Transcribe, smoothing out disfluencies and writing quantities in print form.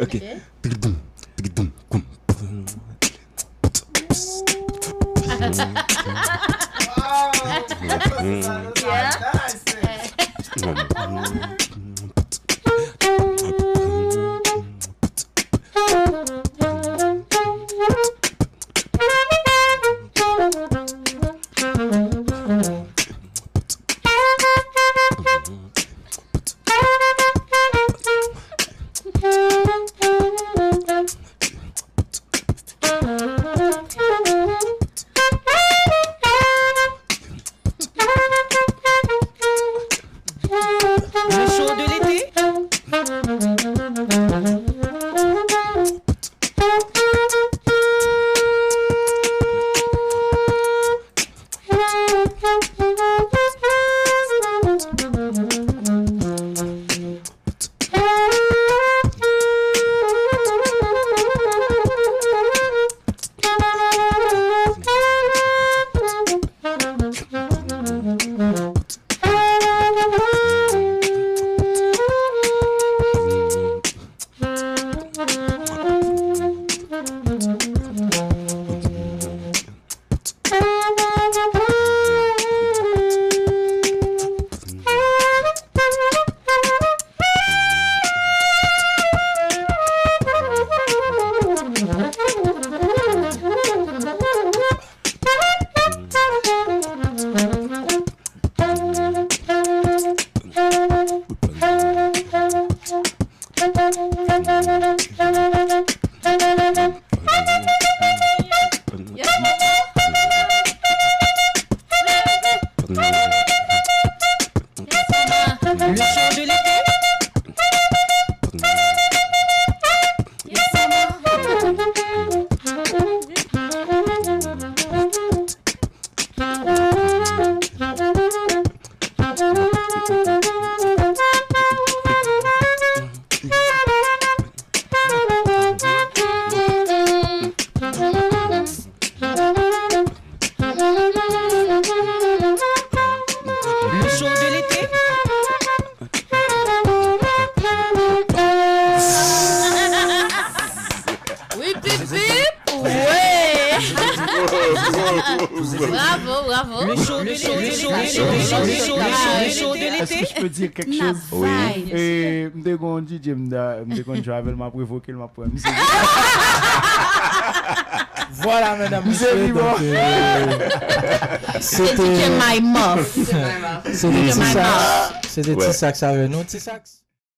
Oké. J'avais m'a provoqué m'a poème. Voilà mesdames messieurs. C'était DJ MY MOUTH. C'était TI SAX avec nous, TI SAX.